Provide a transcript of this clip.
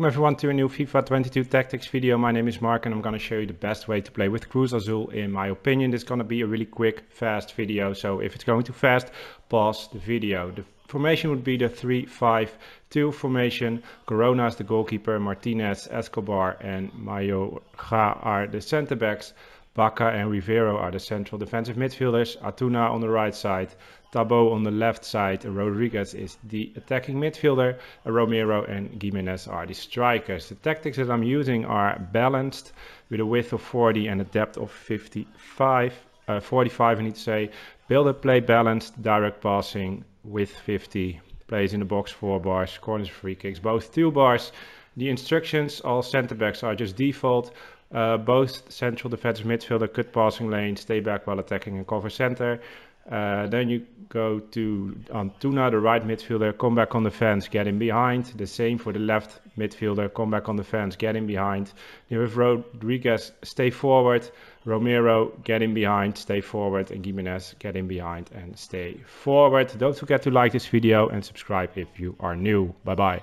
Welcome everyone to a new FIFA 22 tactics video. My name is Mark and I'm going to show you the best way to play with Cruz Azul in my opinion. This is going to be a really quick, fast video. So if it's going too fast, pause the video. The formation would be the 3-5-2 formation. Corona is the goalkeeper, Martinez, Escobar and Mayo are the center backs. Baca and Rivero are the central defensive midfielders, Antuna on the right side, Tabo on the left side, Rodriguez is the attacking midfielder, Romero and Jiménez are the strikers. The tactics that I'm using are balanced with a width of 40 and a depth of 45 I need to say. Build up play balanced, direct passing with 50, plays in the box 4 bars, corners free kicks both 2 bars. The instructions, all center backs are just default. Both central defensive midfielder cut passing lane, stay back while attacking and cover center. Then you go to Antuna, the right midfielder, come back on the fence, get in behind. The same for the left midfielder, come back on the fence, get in behind. Then with Rodriguez, stay forward. Romero, get in behind, stay forward. And Jiménez, get in behind and stay forward. Don't forget to like this video and subscribe if you are new. Bye bye.